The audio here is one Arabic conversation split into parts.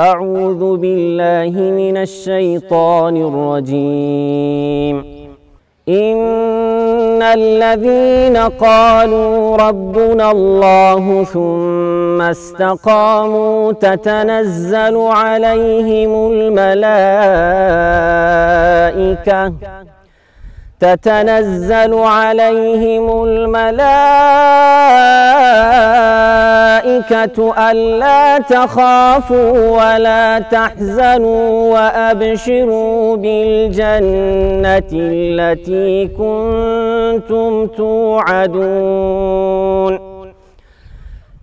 أعوذ بالله من الشيطان الرجيم. إن الذين قالوا ربنا الله ثم استقاموا تتنزل عليهم الملائكة ألا تخافوا ولا تحزنوا وأبشروا بالجنة التي كنتم توعدون.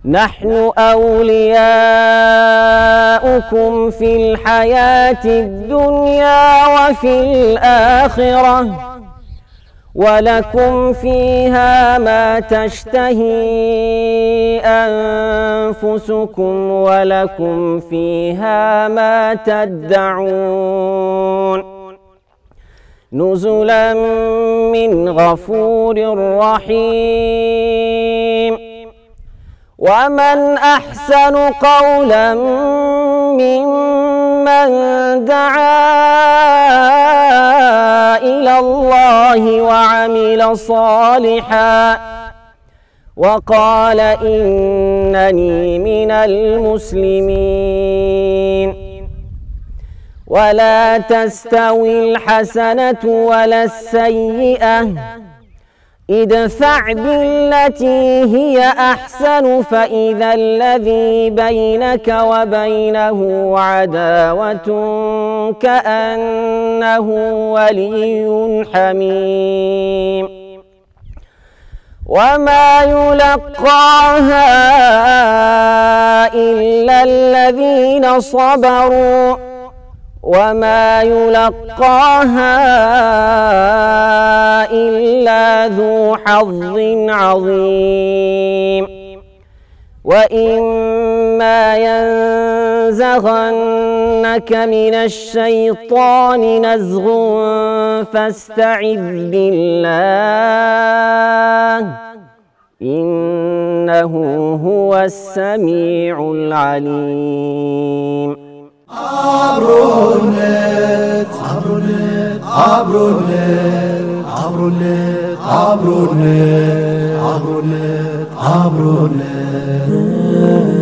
نحن أولياؤكم في الحياة الدنيا وفي الآخرة ولكم فيها ما تشتهي أنفسكم ولكم فيها ما تدعون. نزلا من غفور رحيم. ومن أحسن قولا ممن دعا إلى الله وعمل صالحا وقال إنني من المسلمين. ولا تستوي الحسنة ولا السيئة، ادفع بالتي هي أحسن فإذا الذي بينك وبينه عداوة كأنه ولي حميم. وما يلقاها إلا الذين صبروا وما يلقاها إلا ذو حظ عظيم. وإما ينزغنك من الشيطان نزغ فاستعذ بالله، إنه هو السميع العليم. عبرونات